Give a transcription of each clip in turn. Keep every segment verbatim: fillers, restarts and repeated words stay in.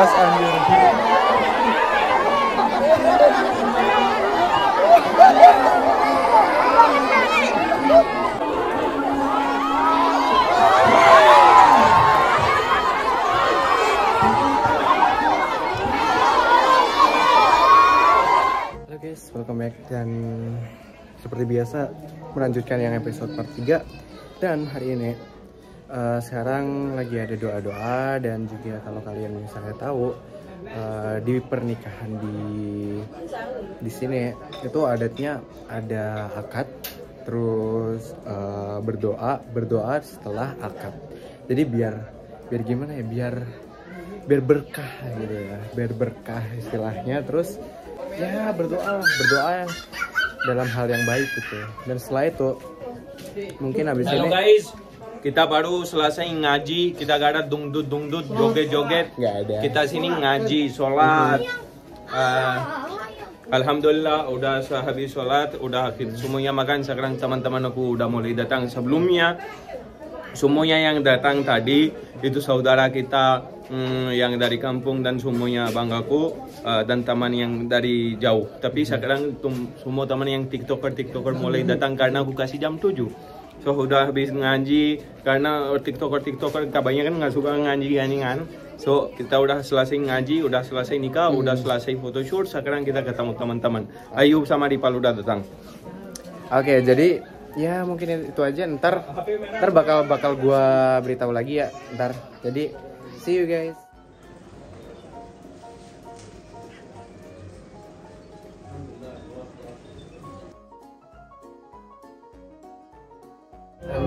atas anjing. Halo guys, welcome back, dan seperti biasa melanjutkan yang episode part tiga. Dan hari ini Uh, sekarang lagi ada doa-doa, dan juga kalau kalian misalnya tahu uh, di pernikahan di di sini itu adatnya ada akad, terus uh, berdoa berdoa setelah akad. Jadi biar biar gimana ya, biar biar berkah gitu ya, biar berkah istilahnya. Terus ya berdoa berdoa yang dalam hal yang baik gitu. Dan setelah itu mungkin habis ini kita baru selesai ngaji, kita gak ada dungdut dungdut joget-joget, kita sini ngaji, sholat. uh, Alhamdulillah udah habis sholat, udah semuanya makan. Sekarang teman-teman aku udah mulai datang. Sebelumnya semuanya yang datang tadi itu saudara kita hmm, yang dari kampung, dan semuanya banggaku, uh, dan teman yang dari jauh. Tapi sekarang semua teman yang tiktoker-tiktoker mulai datang karena aku kasih jam tujuh. So, udah habis ngaji, karena tiktoker-tiktoker kebanyakan nggak suka ngaji-ngajian. So, kita udah selesai ngaji, udah selesai nikah, hmm. udah selesai photoshoot. Sekarang kita ketemu teman-teman. Ayub sama Ripa udah datang. Oke, okay, jadi ya mungkin itu aja. Ntar, ntar bakal bakal gua beritahu lagi ya. Ntar. Jadi, see you guys.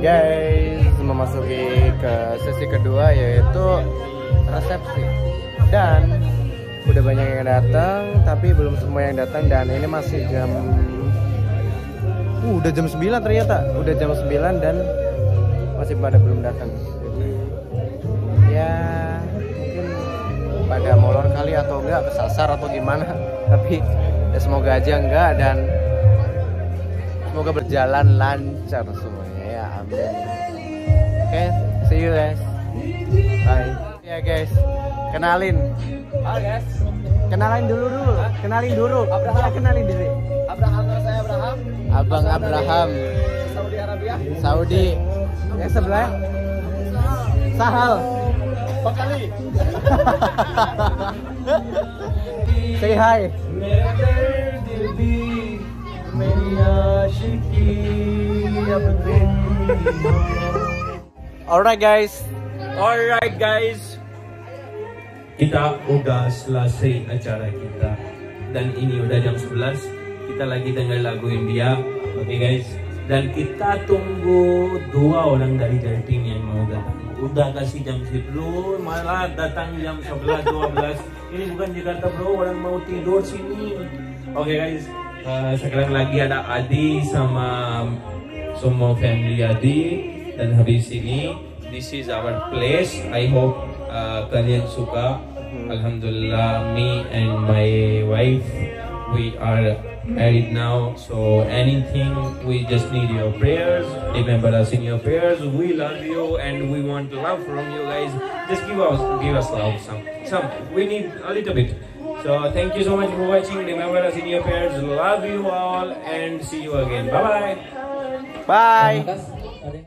Guys, memasuki ke sesi kedua, yaitu resepsi. Dan udah banyak yang datang, tapi belum semua yang datang. Dan ini masih jam uh, udah jam sembilan ternyata. Udah jam sembilan dan masih pada belum datang. Ya mungkin pada molor kali atau enggak, kesasar atau gimana. Tapi ya semoga aja enggak, dan semoga berjalan lancar semua. Oke, okay, see you guys. Bye. Ya yeah, guys, kenalin. Halo guys. Kenalin dulu dulu. Kenalin dulu. Abraham. Kenalin diri. Abraham, nama saya Abraham. Abang Abraham. Saudi Arabia. Saudi. Ya sebelah. Sahal. Bekali. Say hi. Alright guys, alright guys, kita udah selesai acara kita, dan ini udah jam sebelas. Kita lagi dengar lagu India, oke okay guys. Dan kita tunggu dua orang dari dating yang mau datang. Udah kasih jam sepuluh, malah datang jam sebelas dua belas. Ini bukan Jakarta bro, orang mau tidur sini. Oke okay guys. Uh, sekarang lagi ada Adi sama semua family Adi, dan habis ini this is our place. I hope uh, kalian suka. hmm. Alhamdulillah, me and my wife, we are married now, so anything we just need your prayers. Remember us in your prayers. We love you and we want love from you guys. Just give us give us love, some some we need a little bit. So thank you so much for watching. Remember us in your prayers. Love you all and see you again. Bye bye. Bye.